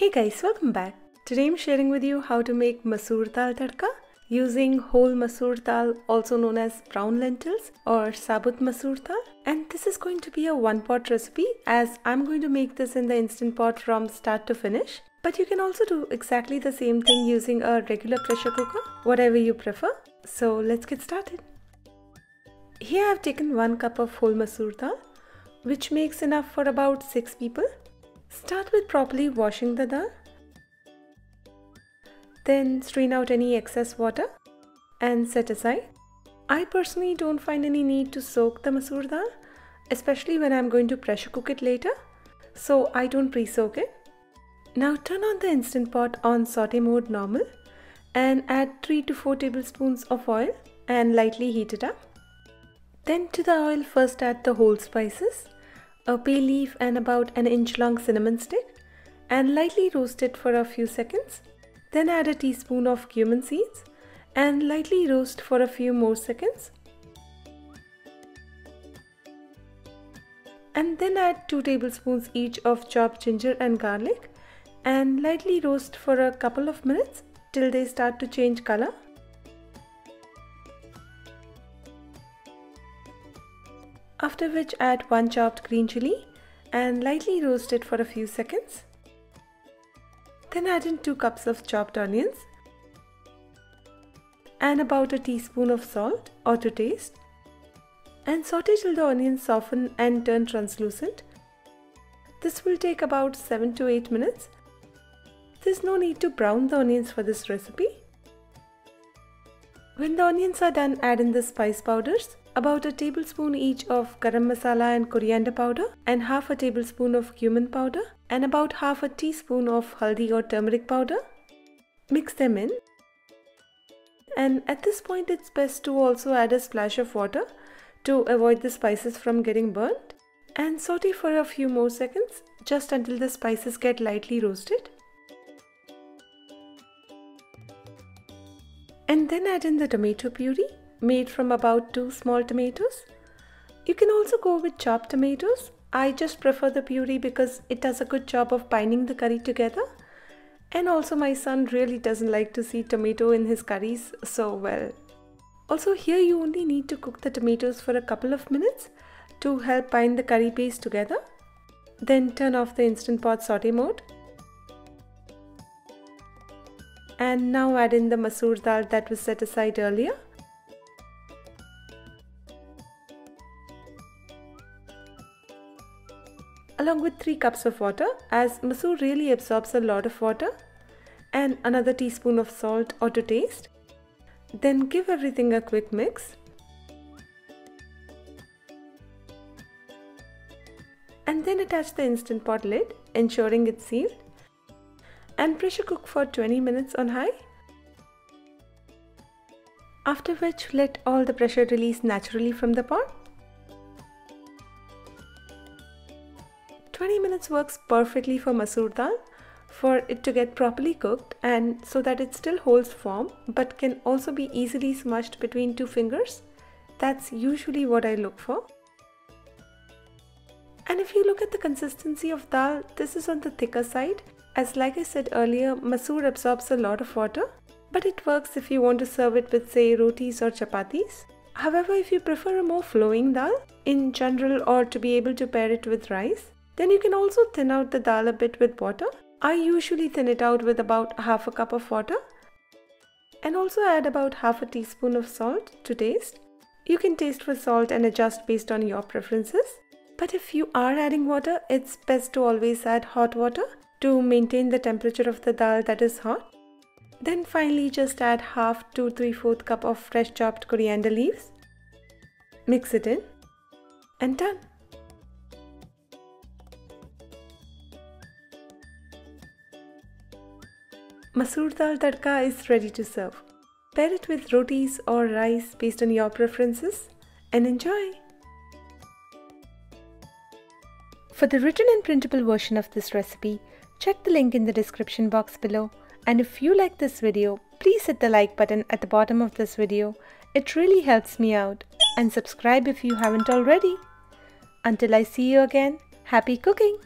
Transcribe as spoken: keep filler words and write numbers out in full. Hey guys, welcome back. Today I'm sharing with you how to make masoor dal tadka using whole masoor dal, also known as brown lentils or sabut masoor dal. And this is going to be a one pot recipe as I'm going to make this in the instant pot from start to finish. But you can also do exactly the same thing using a regular pressure cooker, whatever you prefer. So let's get started. Here I've taken one cup of whole masoor dal, which makes enough for about six people. Start with properly washing the dal, then strain out any excess water and set aside. I personally don't find any need to soak the masoor dal, especially when I'm going to pressure cook it later, so I don't pre-soak it. Now turn on the instant pot on saute mode normal and add three to four tablespoons of oil and lightly heat it up. Then to the oil first add the whole spices, a bay leaf and about an inch long cinnamon stick, and lightly roast it for a few seconds. Then add a teaspoon of cumin seeds and lightly roast for a few more seconds. And then add two tablespoons each of chopped ginger and garlic and lightly roast for a couple of minutes till they start to change color. After which add one chopped green chilli and lightly roast it for a few seconds. Then add in two cups of chopped onions and about a teaspoon of salt or to taste, and saute till the onions soften and turn translucent. This will take about seven to eight minutes. There's no need to brown the onions for this recipe. When the onions are done, add in the spice powders, about a tablespoon each of garam masala and coriander powder, and half a tablespoon of cumin powder, and about half a teaspoon of haldi or turmeric powder. Mix them in. And at this point it's best to also add a splash of water to avoid the spices from getting burnt. And saute for a few more seconds, just until the spices get lightly roasted. And then add in the tomato puree made from about two small tomatoes. You can also go with chopped tomatoes. I just prefer the puree because it does a good job of binding the curry together. And also my son really doesn't like to see tomato in his curries, so well. Also here you only need to cook the tomatoes for a couple of minutes to help bind the curry paste together. Then turn off the instant pot saute mode. And now add in the masoor dal that was set aside earlier. Along with three cups of water, as masoor really absorbs a lot of water, and another teaspoon of salt or to taste. Then give everything a quick mix. And then attach the instant pot lid, ensuring it's sealed. And pressure cook for twenty minutes on high, after which let all the pressure release naturally from the pot. twenty minutes works perfectly for masoor dal for it to get properly cooked and so that it still holds form but can also be easily smushed between two fingers. That's usually what I look for. And if you look at the consistency of dal, this is on the thicker side. As like I said earlier, masoor absorbs a lot of water, but it works if you want to serve it with say rotis or chapatis. However, if you prefer a more flowing dal in general or to be able to pair it with rice, then you can also thin out the dal a bit with water. I usually thin it out with about half a cup of water and also add about half a teaspoon of salt to taste. You can taste for salt and adjust based on your preferences. But if you are adding water, it's best to always add hot water to maintain the temperature of the dal that is hot. Then finally just add half to three-fourth cup of fresh chopped coriander leaves. Mix it in and done. Masoor dal tadka is ready to serve. Pair it with rotis or rice based on your preferences and enjoy. For the written and printable version of this recipe, check the link in the description box below, and if you like this video, please hit the like button at the bottom of this video, it really helps me out, and subscribe if you haven't already. Until I see you again, happy cooking!